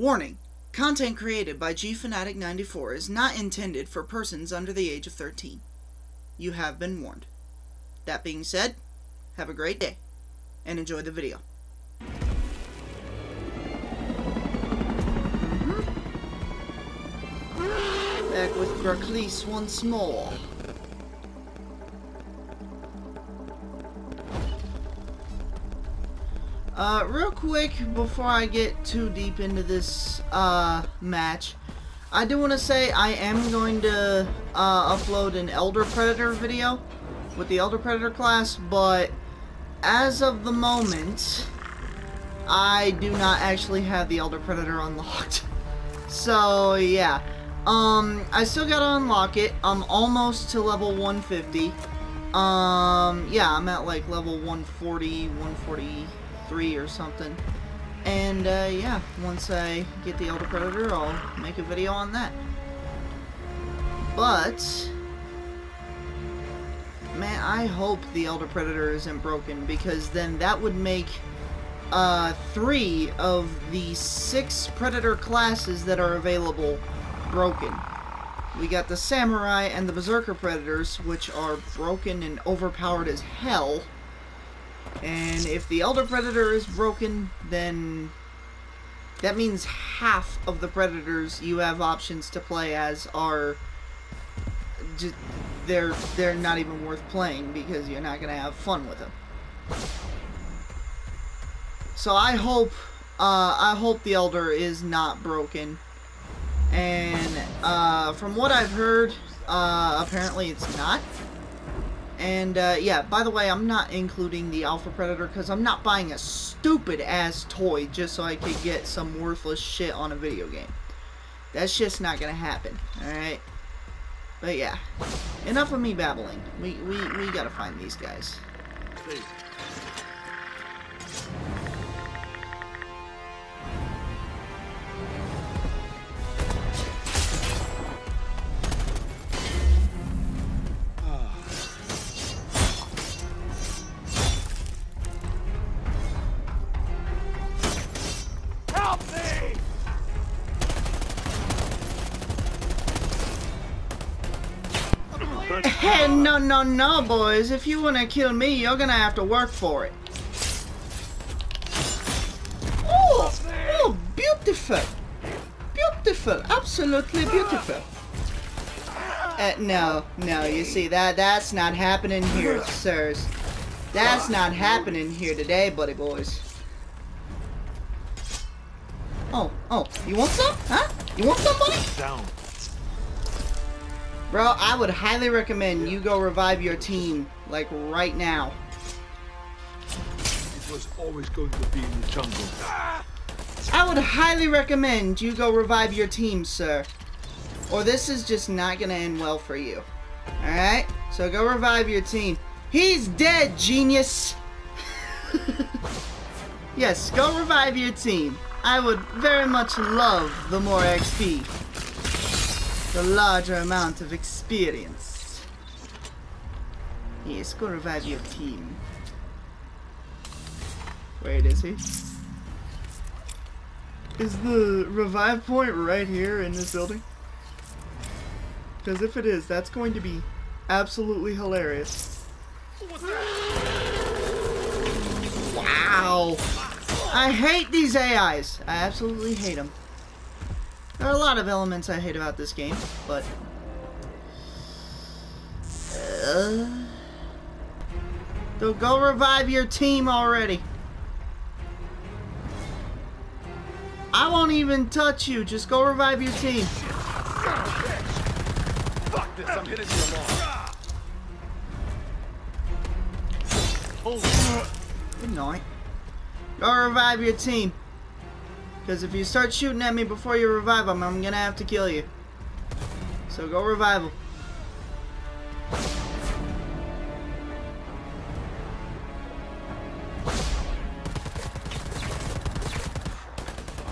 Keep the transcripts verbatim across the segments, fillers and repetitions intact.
Warning: Content created by G Fanatic ninety-four is not intended for persons under the age of thirteen. You have been warned. That being said, have a great day and enjoy the video. Back with Graclis once more. Uh, real quick, before I get too deep into this, uh, match, I do want to say I am going to, uh, upload an Elder Predator video with the Elder Predator class, but as of the moment, I do not actually have the Elder Predator unlocked. So, yeah. Um, I still gotta unlock it. I'm almost to level one fifty. Um, yeah, I'm at, like, level one forty, one forty... three or something, and uh, yeah, once I get the Elder Predator, I'll make a video on that. But man, I hope the Elder Predator isn't broken, because then that would make uh, three of the six Predator classes that are available broken. We got the Samurai and the Berserker Predators, which are broken and overpowered as hell. And if the Elder Predator is broken, then that means half of the Predators you have options to play as are just, they're they're not even worth playing, because you're not gonna have fun with them. So I hope uh, I hope the Elder is not broken. And uh, from what I've heard, uh, apparently it's not. And, uh, yeah, by the way, I'm not including the Alpha Predator, because I'm not buying a stupid-ass toy just so I could get some worthless shit on a video game. That's just not gonna happen, alright? But, yeah. Enough of me babbling. We, we, we gotta find these guys. Please. Hey, no, no, no, boys. If you want to kill me, you're going to have to work for it. Oh, oh, beautiful. Beautiful. Absolutely beautiful. Uh, no, no, you see, that that's not happening here, sirs. That's not happening here today, buddy boys. Oh, oh, you want some? Huh? You want some, buddy? Down. Bro, I would highly recommend you go revive your team, like, right now. It was always going to be in the jungle. I would highly recommend you go revive your team, sir. Or this is just not gonna end well for you. Alright? So go revive your team. He's dead, genius! Yes, go revive your team. I would very much love the more X P. The larger amount of experience. Yes, go revive your team. Wait, is he? Is the revive point right here in this building? Because if it is, that's going to be absolutely hilarious. Wow! I hate these A Is. I absolutely hate them. There are a lot of elements I hate about this game, but uh, so go revive your team already. I won't even touch you. Just go revive your team. Fuck this! I'm hitting you along. Good night. Go revive your team. Because if you start shooting at me before you revive them, I'm gonna have to kill you. So go revive them.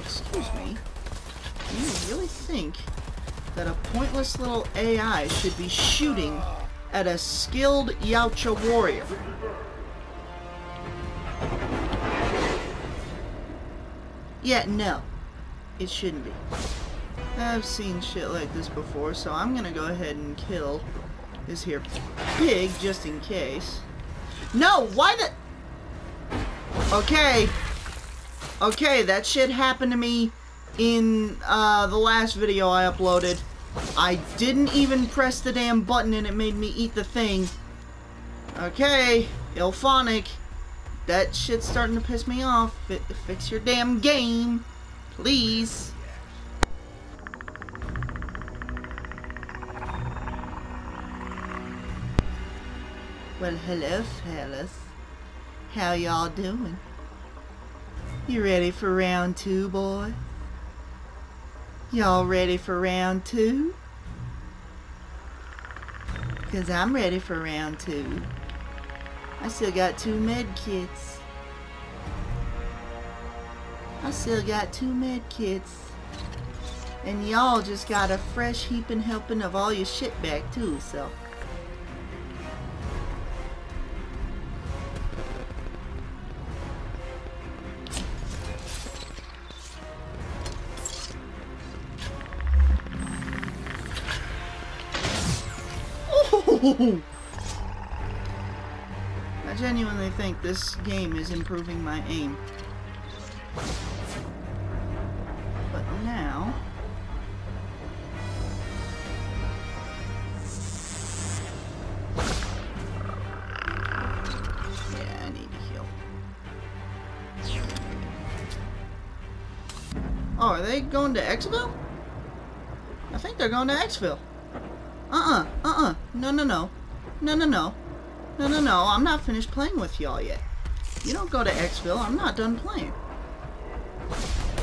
Excuse me. Do you really think that a pointless little A I should be shooting at a skilled Yautja warrior? Yeah, no. it shouldn't be. I've seen shit like this before, so I'm gonna go ahead and kill this here pig just in case. No! Why the... Okay. Okay, that shit happened to me in uh, the last video I uploaded. I didn't even press the damn button and it made me eat the thing. Okay, IllFonic, that shit's starting to piss me off. F fix your damn game, please. Well, hello, fellas. How y'all doing? You ready for round two, boy? Y'all ready for round two? 'Cause I'm ready for round two. I still got two med kits. I still got two med kits. And y'all just got a fresh heaping helping of all your shit back too, so. I genuinely think this game is improving my aim. But now... yeah, I need to heal. Oh, are they going to Exville? I think they're going to Exville. Uh-uh, uh-uh, no, no, no, no, no, no, no, no, no, I'm not finished playing with y'all yet. You don't go to Exville, I'm not done playing.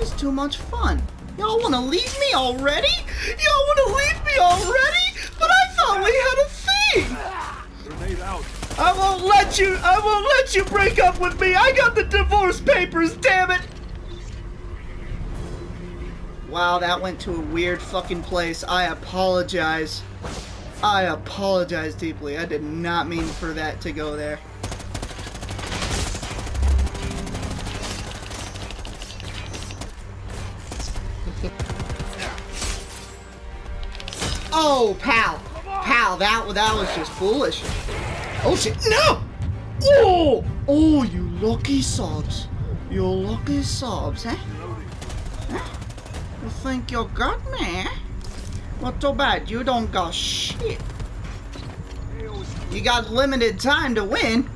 It's too much fun. Y'all want to leave me already? Y'all want to leave me already? But I thought we had a thing! Grenade out. I won't let you, I won't let you break up with me! I got the divorce papers, damn it! Wow, that went to a weird fucking place. I apologize. I apologize deeply. I did not mean for that to go there. Oh, pal. Pal, that, that was just foolish. Oh, shit. No! Oh! Oh, you lucky sobs. You lucky sobs, huh? Huh? You think you got me? Well, too bad. You don't got shit. You got limited time to win,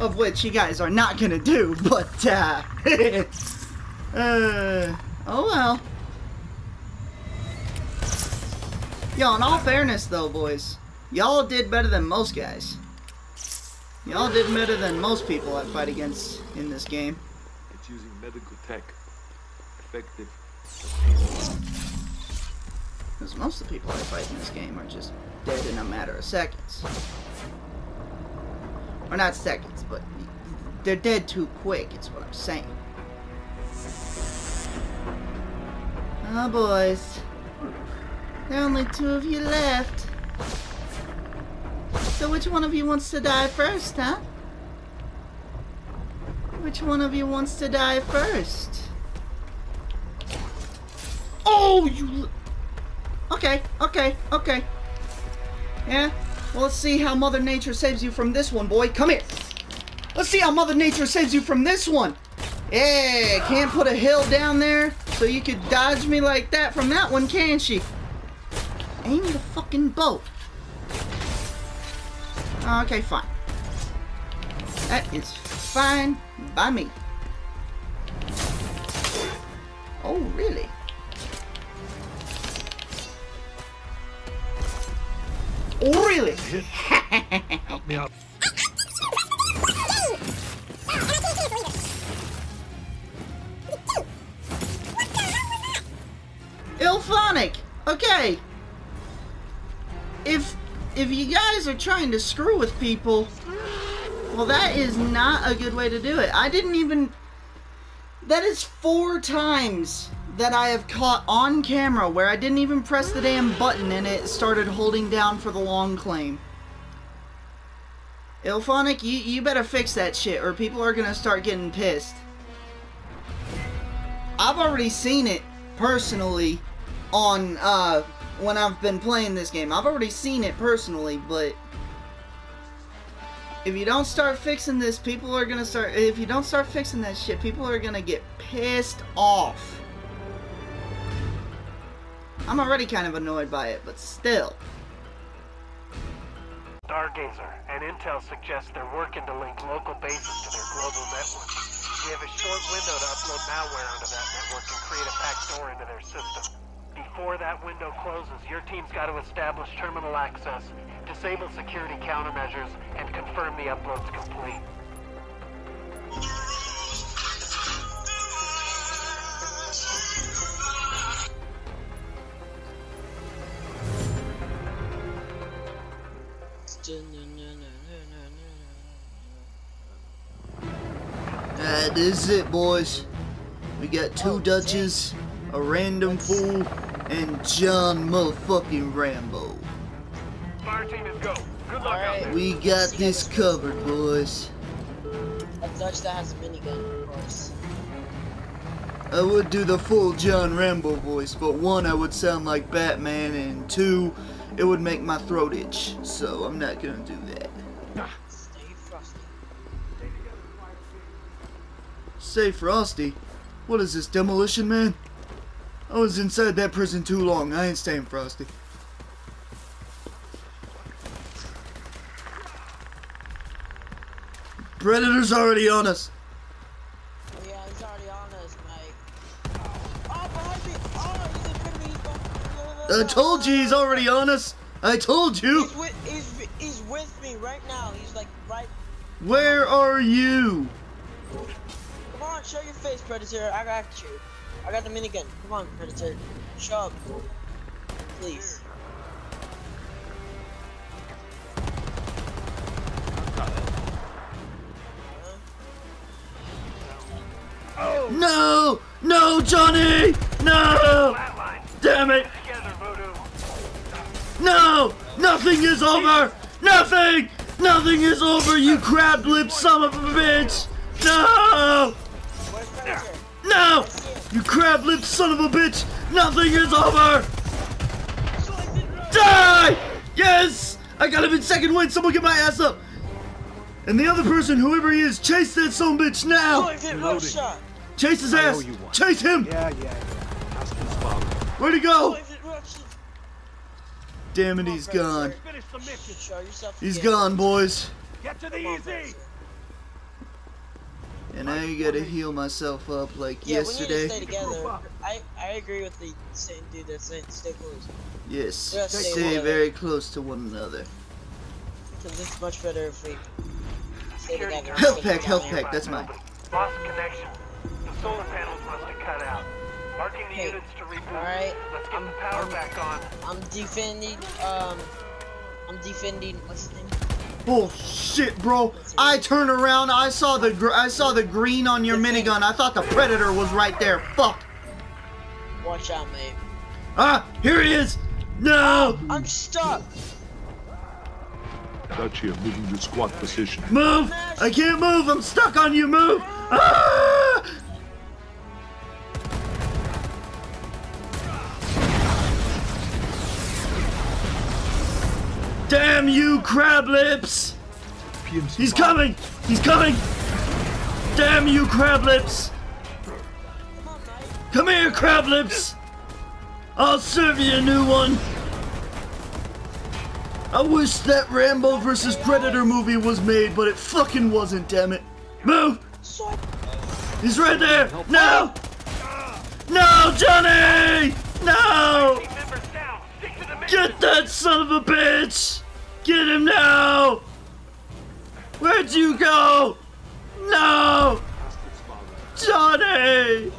of which you guys are not gonna do, but, uh... uh... oh well. Yo, in all fairness, though, boys, y'all did better than most guys. Y'all did better than most people I fight against in this game. It's using medical tech. Effective. Because most of the people I fight in this game are just dead in a matter of seconds. Or not seconds, but they're dead too quick, is what I'm saying. Oh, boys. There are only two of you left. So which one of you wants to die first, huh? Which one of you wants to die first? Oh, you... Okay, okay, okay. Yeah? Well, let's see how Mother Nature saves you from this one, boy. Come here! Let's see how Mother Nature saves you from this one! Hey, can't put a hill down there so you could dodge me like that from that one, can she? Aim the fucking bow. Okay, fine. That is fine by me. Oh, really? Oh, really? Help me out. IllFonic! Okay. If if you guys are trying to screw with people, well, that is not a good way to do it. I didn't even... That is four times that I have caught on camera where I didn't even press the damn button and it started holding down for the long claim. IllFonic, you, you better fix that shit or people are gonna start getting pissed. I've already seen it personally on, uh, when I've been playing this game. I've already seen it personally, but if you don't start fixing this, people are gonna start, if you don't start fixing that shit, people are gonna get pissed off. I'm already kind of annoyed by it, but still. Stargazer and Intel suggest they're working to link local bases to their global network. We have a short window to upload malware onto that network and create a backdoor into their system. Before that window closes, your team's got to establish terminal access, disable security countermeasures, and confirm the upload's complete. That is it, boys. We got two Dutches, a random fool, and John motherfucking Rambo. Fire team is go. Good luck right. out there. We got this covered, boys. A Dutch that has a minigun, of course. I would do the full John Rambo voice, but one, I would sound like Batman, and two, it would make my throat itch. So I'm not gonna do that. Stay frosty. Stay frosty? What is this, Demolition Man? I was inside that prison too long. I ain't staying frosty. Predator's already on us. Yeah, he's already on us, Mike. Oh, behind me! Oh, he's in front of me. He's going... I told you he's already on us. I told you. He's with, he's, he's with me right now. He's like right. Where are you? Come on, show your face, Predator. I got you. I got the minigun. Come on, Predator. Show up. Please. Oh. No! No, Johnny! No! Damn it! No! Nothing is over! Nothing! Nothing is over, you crab-lipped son of a bitch! No! No! You crab-lipped son of a bitch! Nothing is over! Die! Yes! I got him in second wind! Someone get my ass up! And the other person, whoever he is, chase that son of a bitch now! Chase his ass! Chase him! Yeah, yeah, yeah. Where'd he go? Damn it, he's gone. He's gone, boys. Get to the easy! And I gotta heal myself up like yeah, yesterday. We need to stay together. I, I agree with the same dude that's saying stay close. Yes, stay, stay very close to one another. Because it's much better if we stay together. Health pack, health pack, that's mine. Lost connection. The solar panels must have cut out. Marking the units to reboot. Alright, let's get the power back on. I'm defending, um, I'm defending, what's his name? Bullshit, bro! I turned around. I saw the gr I saw the green on your minigun. I thought the Predator was right there. Fuck! Watch out, mate. Ah, here he is! No! I'm stuck. Dutch here, moving to squat position. Move! I can't move. I'm stuck on you. Move! Ah! Damn you, crab lips! He's coming! He's coming! Damn you, crab lips! Come here, crab lips! I'll serve you a new one! I wish that Rambo versus. Predator movie was made, but it fucking wasn't, damn it! Move! He's right there! No! No, Johnny! No! Get that son of a bitch! Get him now! Where'd you go? No! Johnny!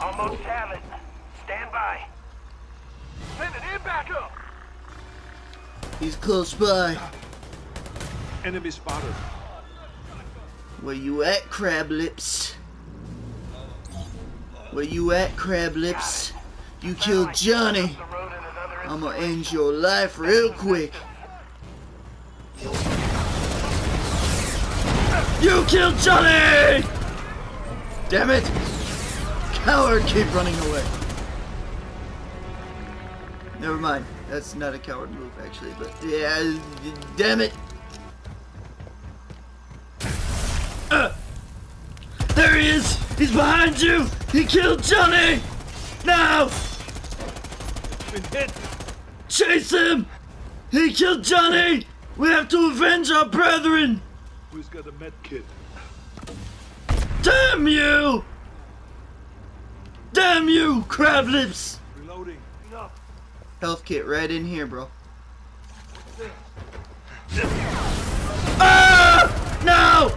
Almost have it. Stand by. Send it in back up! He's close by. Enemy spotted. Where you at, crab lips? Where you at, crab lips? You killed Johnny. I'ma end your life real quick. You killed Johnny! Damn it! Coward, keep running away. Never mind. That's not a coward move, actually, but yeah, damn it! Uh, there he is! He's behind you! He killed Johnny! Now! Chase him! He killed Johnny! We have to avenge our brethren! Who's got a med kit? Damn you! Damn you, crab lips! Reloading. Enough. Health kit right in here, bro. Ah! No!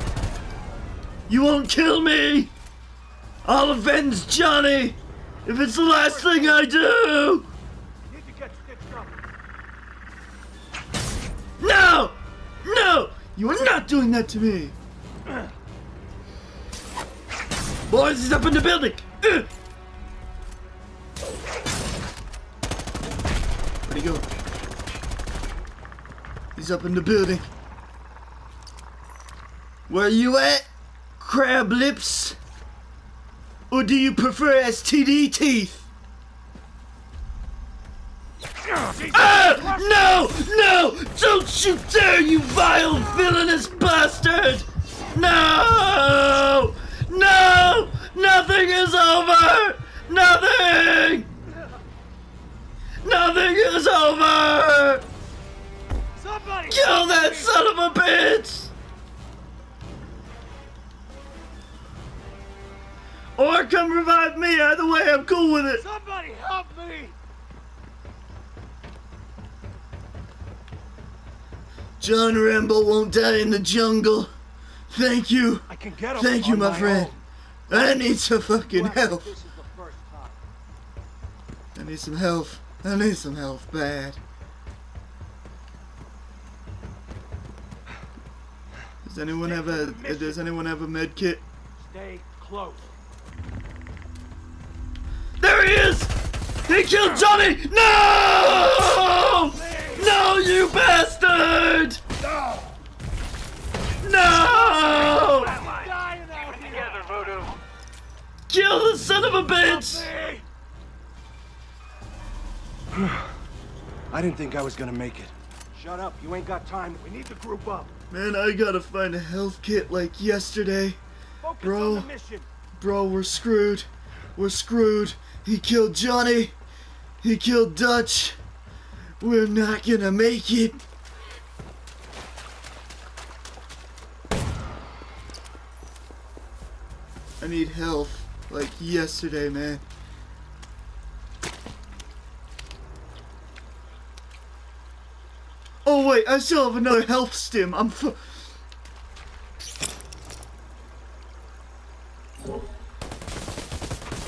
You won't kill me! I'll avenge Johnny! If it's the last thing I do! No! No! You are not doing that to me! Boys, he's up in the building! Ugh. Where'd he go? He's up in the building. Where you at, crab lips? Or do you prefer S T D teeth? Ah! No! No! Don't you dare, you vile, villainous bastard! No! No! Nothing is over! Nothing! Nothing is over! Somebody kill that son of a bitch! Or come revive me, either way, I'm cool with it! Somebody help me! John Rambo won't die in the jungle. Thank you. I can get him. Thank you, my, my friend. Own. I need some fucking help. I need some help. I need some help bad. Does anyone have a does anyone have a med kit? Stay close. There he is! He killed Johnny! No! No, you bastard! No! No! Kill the son of a bitch! I didn't think I was gonna make it. Shut up, you ain't got time. We need to group up. Man, I gotta find a health kit like yesterday. Focus bro, on the mission. Bro, we're screwed. We're screwed. He killed Johnny. He killed Dutch. We're not gonna make it. I need health like yesterday, man. Oh wait, I still have another health stim. I'm f-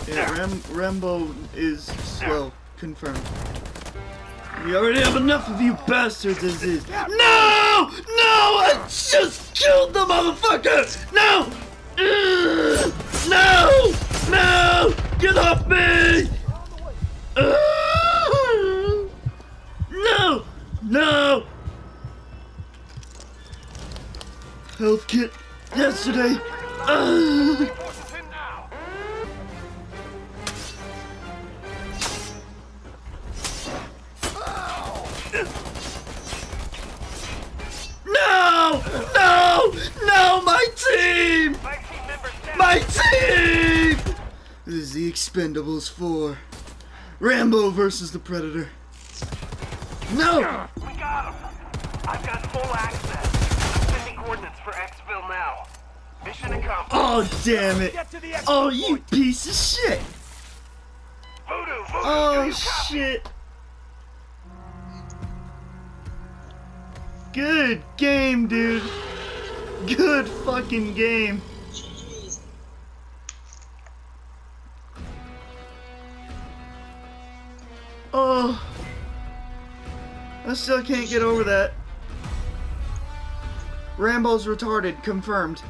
Yeah, Ram Rambo is swell. Confirmed. We already have enough of you bastards as is. No! No! I just killed the motherfucker! No! Ugh! No! No! Get off me! Ugh! No! No! Health kit yesterday. Ugh! No! No! No! My team! My team! This is the Expendables four. Rambo versus the Predator. No! We got him! I've got full access. I'm sending coordinates for Exville now. Mission accomplished. Oh, damn it! Oh, you piece of shit! Voodoo, voodoo, oh, shit! Good game, dude. Good fucking game. Oh. I still can't get over that. Rambo's retarded, confirmed.